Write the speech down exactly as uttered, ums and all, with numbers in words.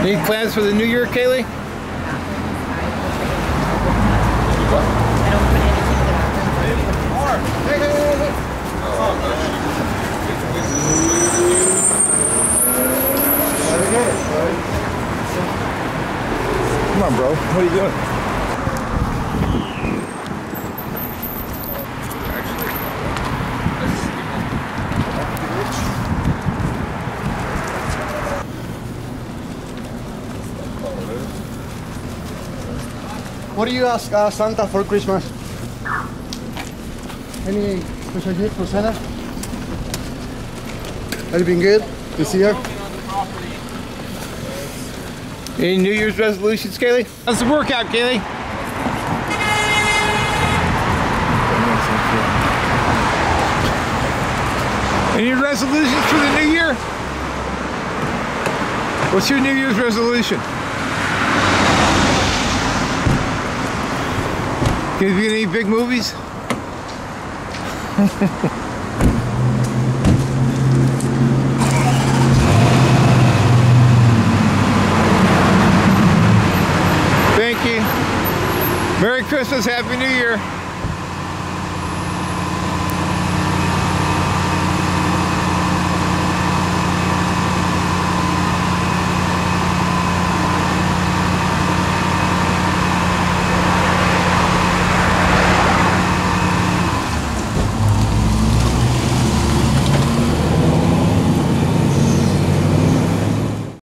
Any plans for the new year, Kaley? Come on, bro. What are you doing? What do you ask uh, Santa for Christmas? Any special gift for Santa? Has it been good this year? Any New Year's resolutions, Kaley? How's the workout, Kaley? Any resolutions for the new year? What's your New Year's resolution? Can you be in any big movies? Merry Christmas, Happy New Year.